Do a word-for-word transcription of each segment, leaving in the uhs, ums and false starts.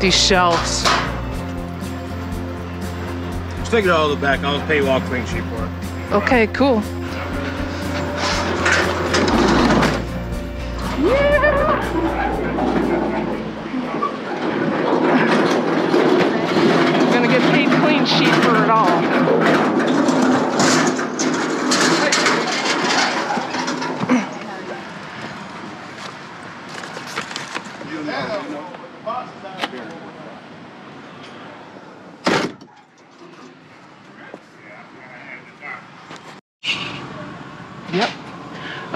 These shelves. Just take it all to the back. I'll paywall clean sheet for it. Okay, cool. Yeah. I'm gonna get paid clean sheet for it all.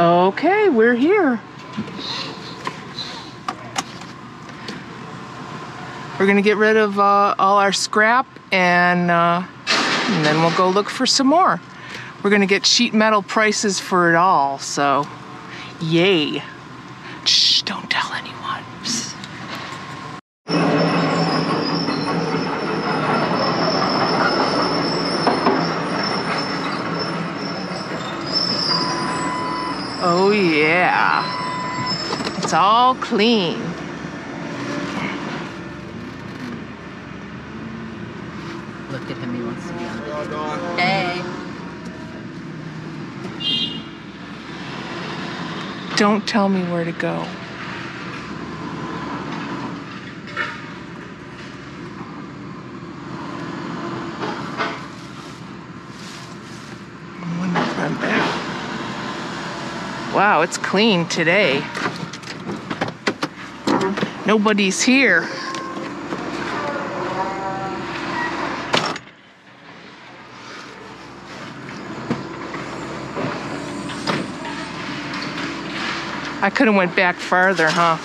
Okay, we're here. We're gonna get rid of uh, all our scrap and, uh, and then we'll go look for some more. We're gonna get sheet metal prices for it all, so yay. Shh, don't tell anyone. Psst. Oh yeah, it's all clean. Look at him, he wants to be on it. Hey. Don't tell me where to go. Wow, it's clean today. Nobody's here. I could have went back farther, huh?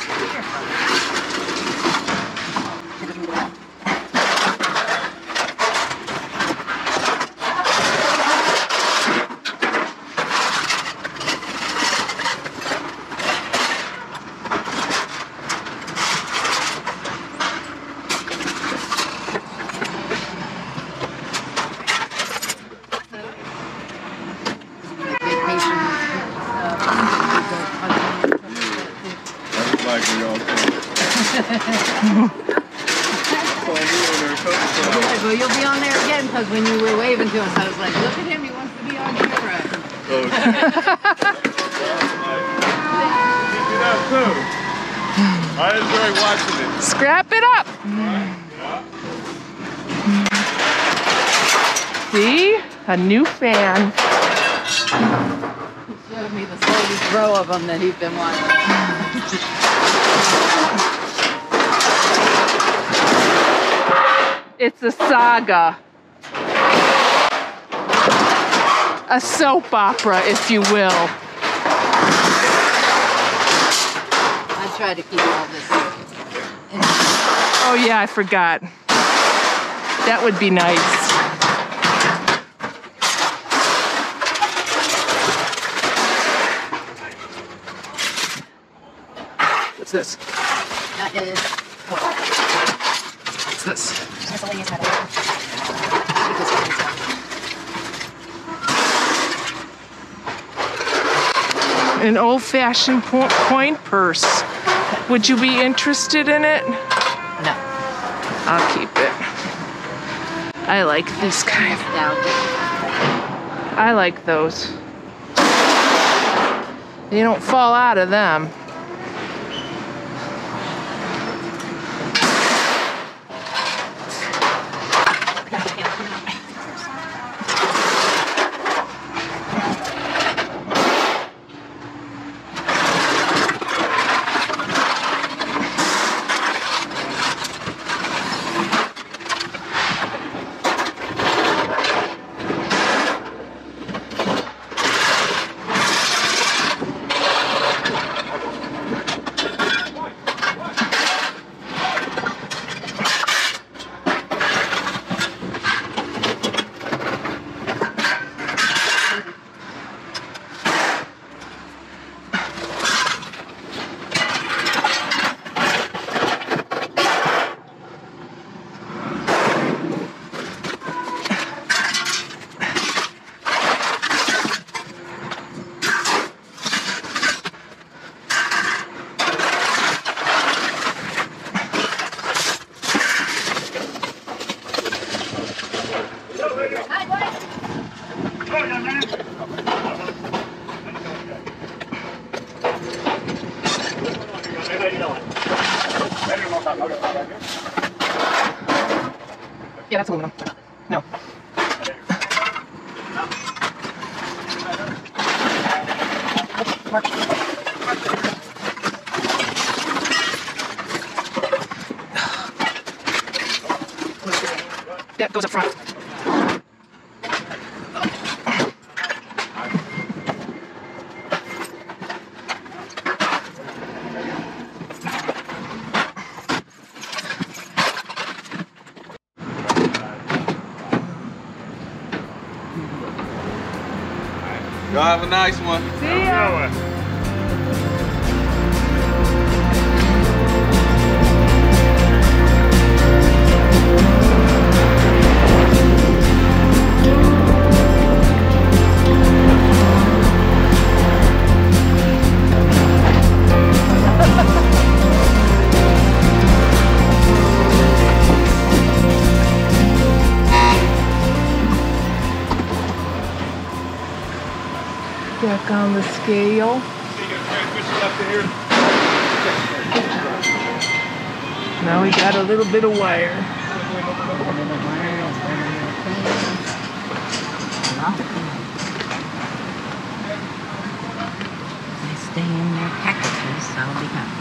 A new fan. He showed me the latest row of them that he's been watching. It's a saga. A soap opera, if you will. I try to keep all this. Oh yeah, I forgot. That would be nice. What's this? That is... What's this? Miscellaneous metal. An old-fashioned po coin purse. Would you be interested in it? No. I'll keep it. I like this kind. I like those. You don't fall out of them. that's aluminum. No. March. That goes up front. Y'all have a nice one. See ya. Back on the scale. Now we got a little bit of wire. They stay in their packages, so I'll be happy.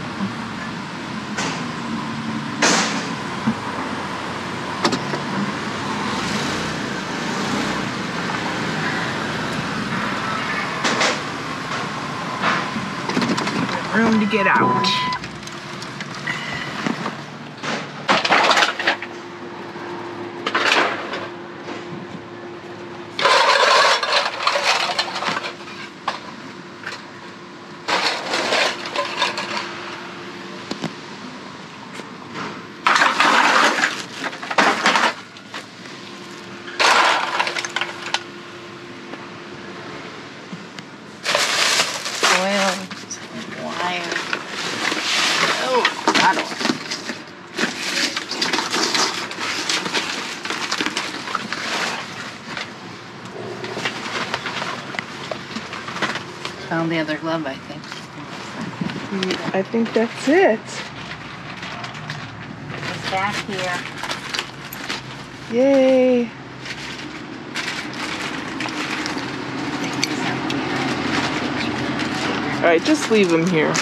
Room to get out. Well, found the other glove, I think. I think that's it. It's back here. Yay. All right, just leave them here.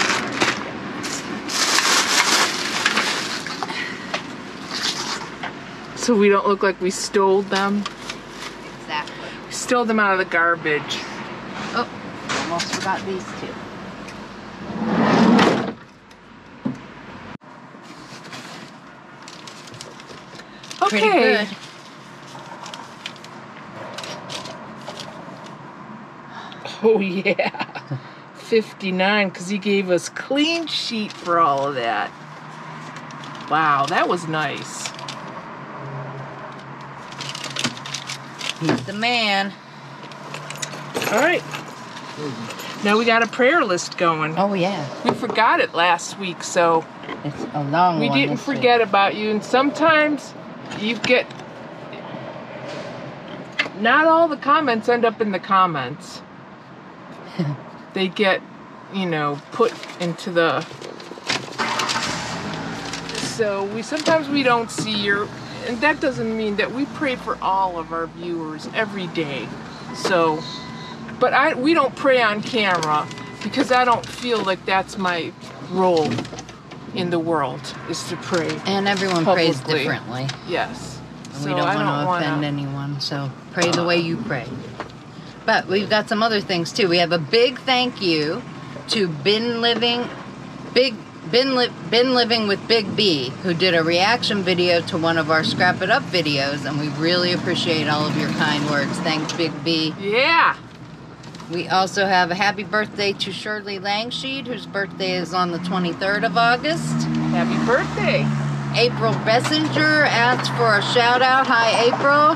So we don't look like we stole them. Exactly. We stole them out of the garbage. Oh, almost forgot these two. Okay. Pretty good. Oh yeah. fifty-nine, because he gave us clean sheet for all of that. Wow, that was nice. He's the man. All right. Now we got a prayer list going. Oh, yeah. We forgot it last week, so... It's a long we one. We didn't forget week. about you, and sometimes you get... Not all the comments end up in the comments. They get, you know, put into the... So we sometimes we don't see your... And that doesn't mean that we pray for all of our viewers every day. So, but I we don't pray on camera because I don't feel like that's my role in the world is to pray. And everyone publicly. prays differently. Yes. And so we don't want to offend wanna... anyone. So pray uh, the way you pray. But we've got some other things too. We have a big thank you to Bin Living Big. Bin, li Bin Living with Big B, who did a reaction video to one of our Scrap It Up videos, and we really appreciate all of your kind words. Thanks, Big B. Yeah! We also have a happy birthday to Shirley Langsheed, whose birthday is on the twenty-third of August. Happy birthday! April Bessinger asked for a shout-out. Hi, April.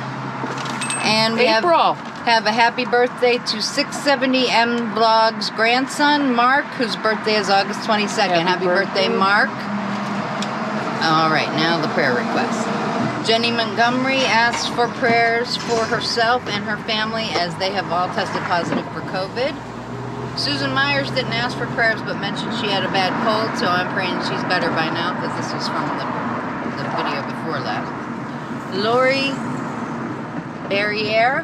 And we April. Have, have a happy birthday to six seventy M Blog's grandson, Mark, whose birthday is August twenty-second. Happy, happy birthday. birthday, Mark. All right, now the prayer request. Jenny Montgomery asked for prayers for herself and her family as they have all tested positive for COVID. Susan Myers didn't ask for prayers but mentioned she had a bad cold, so I'm praying she's better by now because this was from the, the video before last. Lori Barriere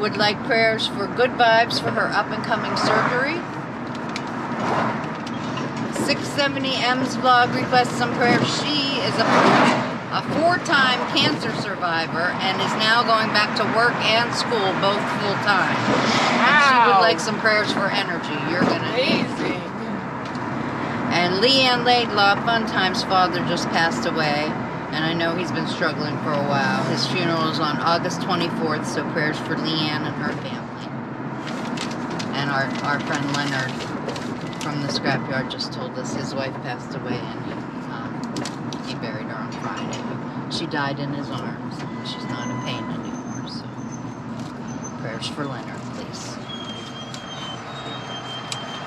would like prayers for good vibes for her up-and-coming surgery. six seventy M's Blog requests some prayers. She is a, a four-time cancer survivor and is now going back to work and school, both full-time. Wow. And she would like some prayers for energy. You're going to need it. And Leanne Laidlaw, Fun Time's father, just passed away. And I know he's been struggling for a while. His funeral is on August twenty-fourth, so prayers for Leanne and her family. And our, our friend Leonard from the scrapyard just told us his wife passed away, and he, um, he buried her on Friday. She died in his arms. She's not in pain anymore, so prayers for Leonard, please.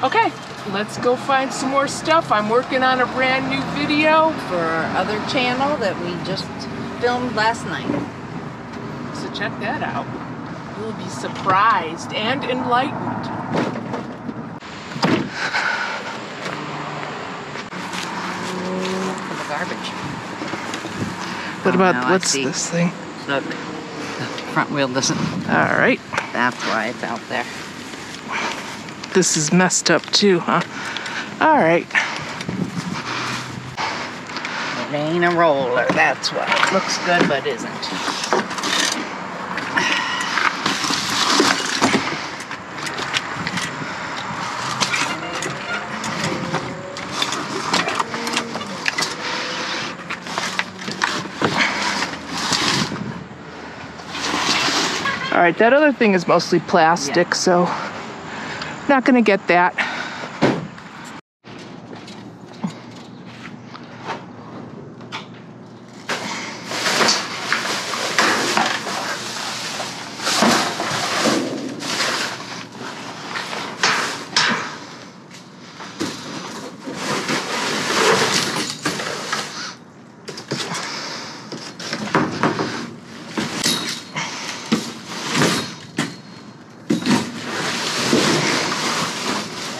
Okay. Let's go find some more stuff. I'm working on a brand new video for our other channel that we just filmed last night. So check that out. You'll be surprised and enlightened. For the garbage. What oh, about, what's this thing? Look, the front wheel doesn't. All right. That's why it's out there. This is messed up too, huh? All right. It ain't a roller, that's why. It looks good, but isn't. All right, that other thing is mostly plastic, yeah. So. Not gonna get that.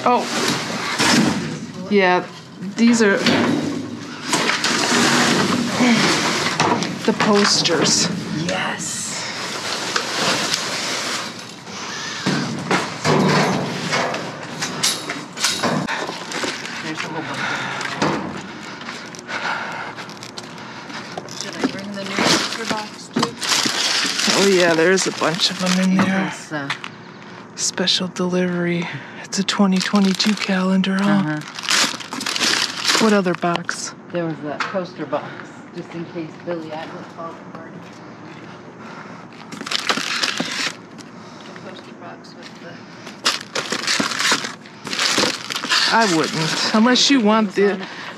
Oh, yeah, these are the posters. Yes. There's a whole bunch. Should I bring the new poster box too? Oh yeah, there's a bunch of them in there. Uh, Special delivery. It's a twenty twenty-two calendar, huh? Uh-huh. What other box? There was that poster box, just in case Billy Idol called the party. The poster box with the... I wouldn't, unless you want the...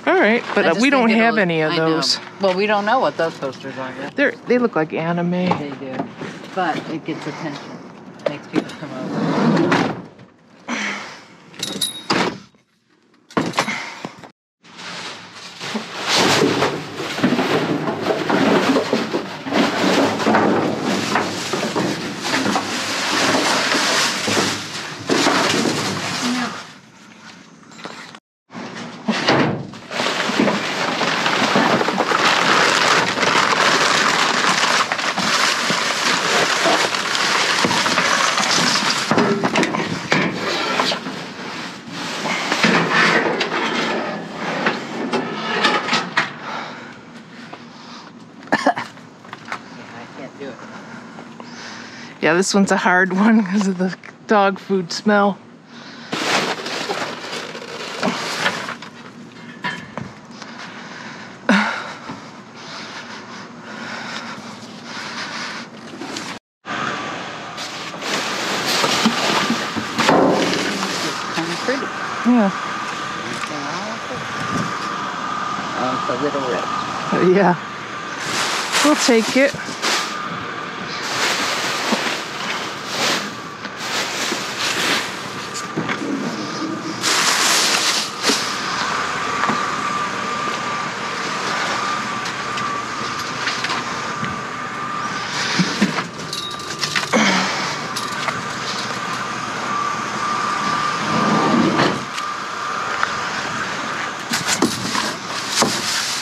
All right, but we don't have any of those. Well, we don't know what those posters are yet. They're, they look like anime. They do, but it gets attention. It makes people come over. Yeah, this one's a hard one because of the dog food smell. Yeah. It's a little rich. Yeah. We'll take it.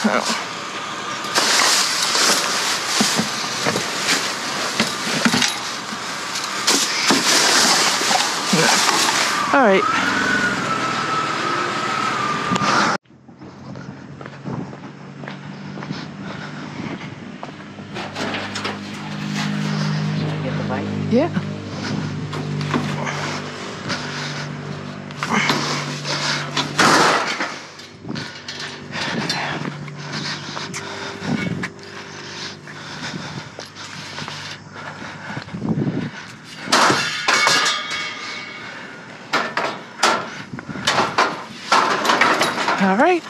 Oh. All right. Yeah. All right.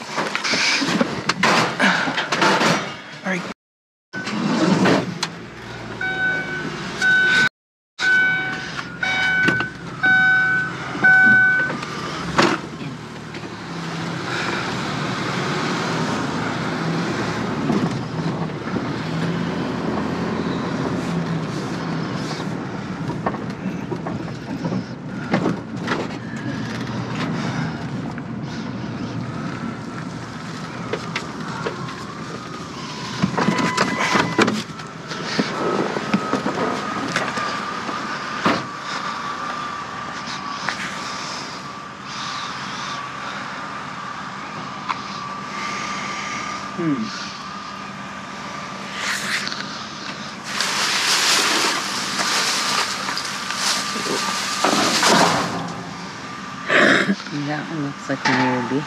That one looks like a newbie.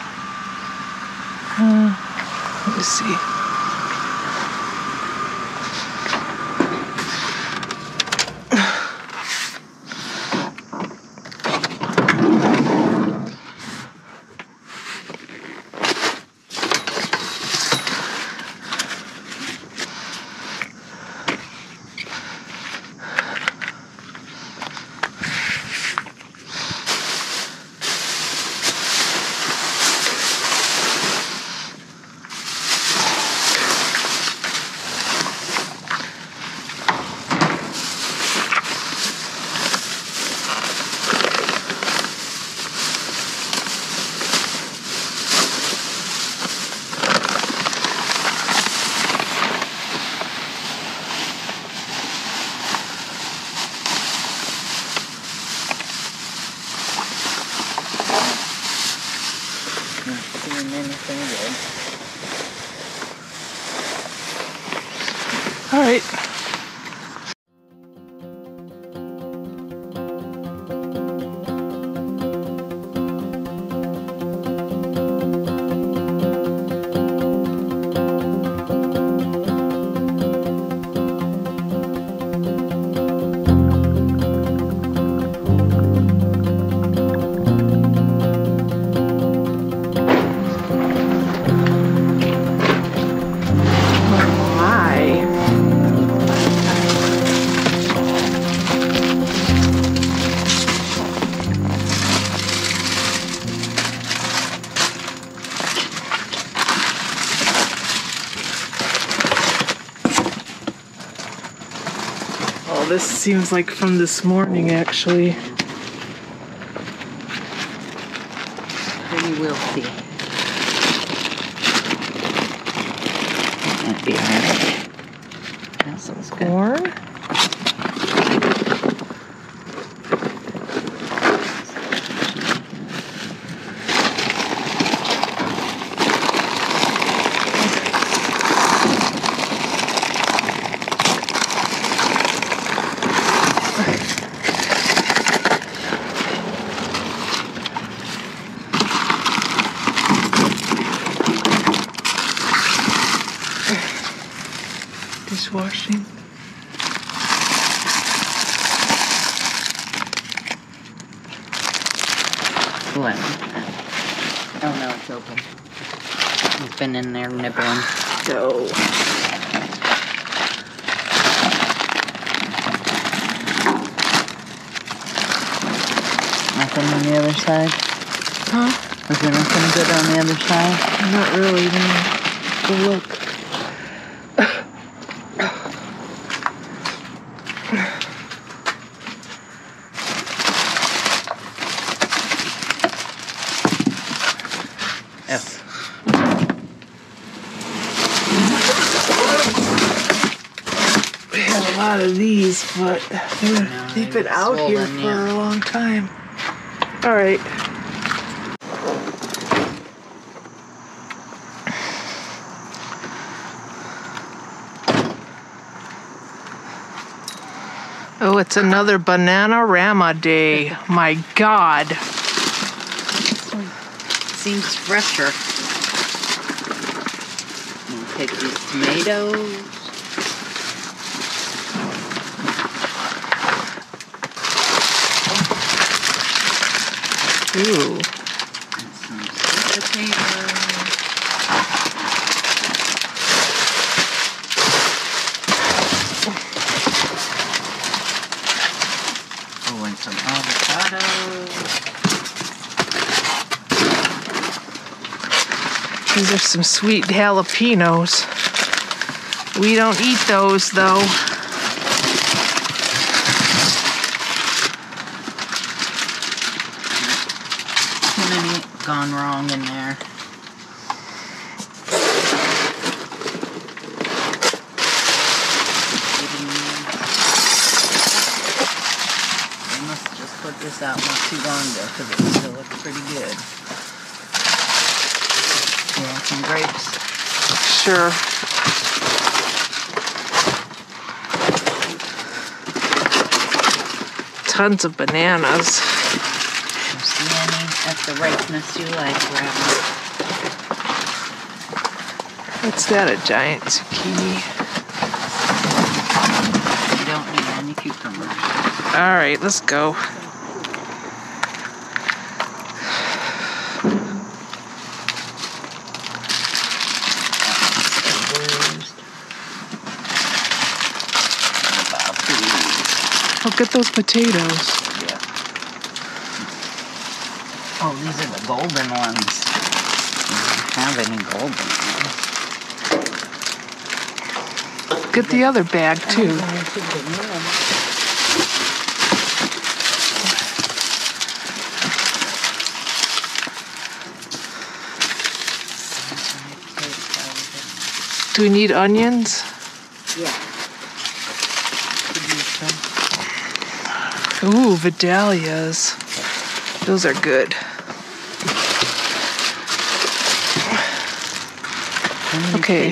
Uh, let me see. All right. This seems like from this morning, actually. We will see. That'd be all right. That sounds good. Corn. Washing. What? Oh no, it's open. He's been in there nibbling. So. Nothing on the other side? Huh? Was there nothing good on the other side? Not really, no. Go look. But they've been out here for a long time. All All right. Oh, it's another Bananarama day. My God. This one seems fresher. I'm gonna take these tomatoes. Ooh. And some sweet potatoes. Oh, and some avocados. These are some sweet jalapenos. We don't eat those, though. Gone wrong in there. I must just put this out not too long ago because it still looks pretty good. You want some grapes? Sure. Tons of bananas. That's the ripeness you like, Grandma. What's that, a giant zucchini? You don't need any cucumbers. All right, let's go. Look at those potatoes. Oh, these are the golden ones. I don't have any golden ones. Get the other bag, too. Do we need onions? Yeah. Ooh, vidalias. Those are good. Okay.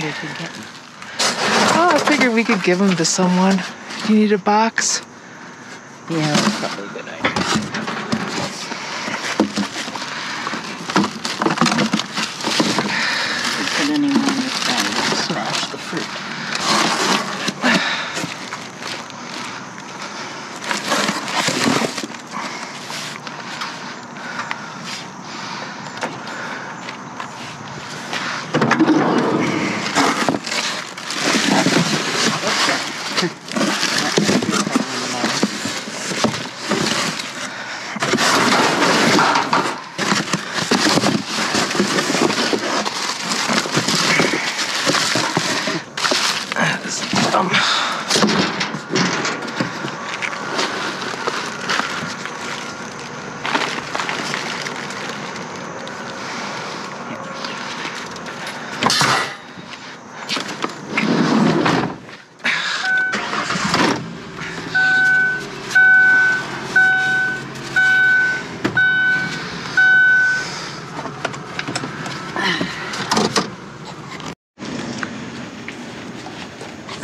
Oh, I figured we could give them to someone. You need a box? Yeah, that's probably a good idea. Put any more in this bag and smash the fruit.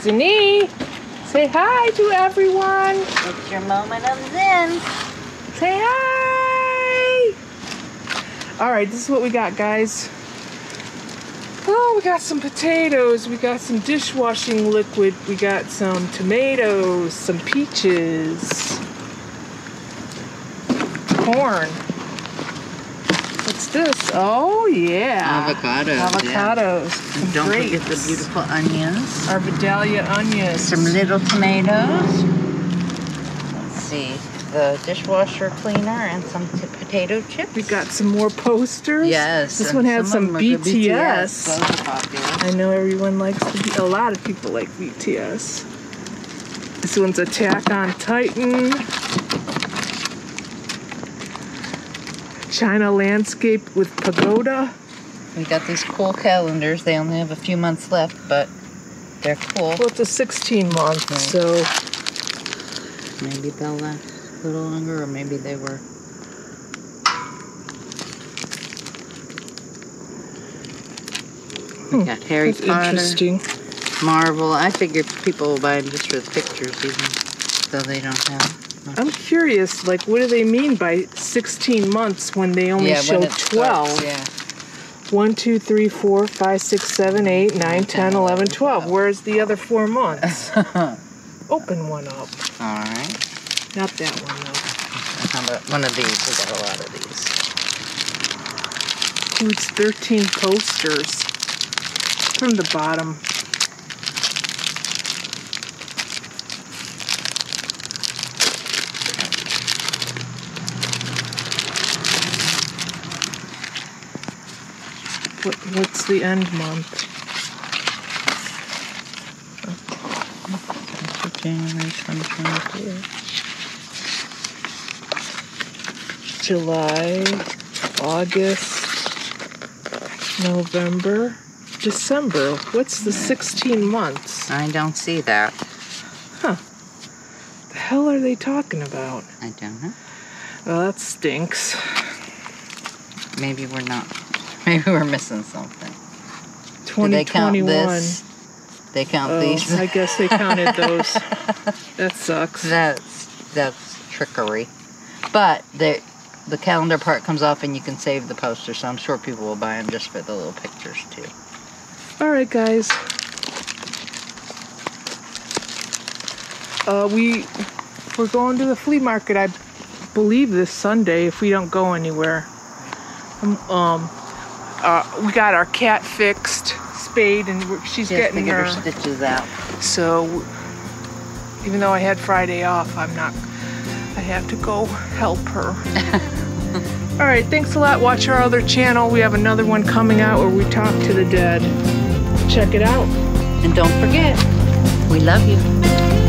Denise, say hi to everyone. It's your moment of zen. Say hi. All right, this is what we got, guys. Oh, we got some potatoes. We got some dishwashing liquid. We got some tomatoes, some peaches, corn. What's this? Oh, yeah. Avocados. Avocados. Yeah. And don't grapes. Forget the beautiful onions. Our Vidalia onions. Some little tomatoes. Let's see. The dishwasher cleaner and some potato chips. We got some more posters. Yes. This one had some, some B T S. B T S. Those are popular. I know everyone likes the B T S. A lot of people like B T S. This one's Attack on Titan. China landscape with pagoda. We got these cool calendars. They only have a few months left, but they're cool. Well, it's a sixteen month, right. So maybe they'll last a little longer, or maybe they were Hmm. We got Harry That's Potter, interesting. Marvel. I figure people will buy them just for the pictures, even though they don't have much. I'm curious, like, what do they mean by sixteen months when they only yeah, show twelve? Starts, yeah. one, two, three, four, five, six, seven, eight, nine, ten, eleven, twelve. Where's the other four months? Open one up. All right. Not that one, though. How about one of these? We got a lot of these. Includes thirteen posters from the bottom. What, what's the end month? January twenty twenty-two. July, August, November, December. What's the sixteen months? I don't see that. Huh. The hell are they talking about? I don't know. Well, that stinks. Maybe we're not. Maybe we're missing something. twenty twenty-one. Do they count this? They count oh, these? I guess they counted those. That sucks. That's, that's trickery. But the, the calendar part comes off and you can save the poster, so I'm sure people will buy them just for the little pictures, too. All right, guys. Uh, we, we're going to the flea market, I believe, this Sunday if we don't go anywhere. Um... um Uh, we got our cat fixed, spayed, and we're, she's yes, getting get her, her stitches out. So, even though I had Friday off, I'm not. I have to go help her. All right, thanks a lot. Watch our other channel. We have another one coming out where we talk to the dead. Check it out, and don't forget, we love you.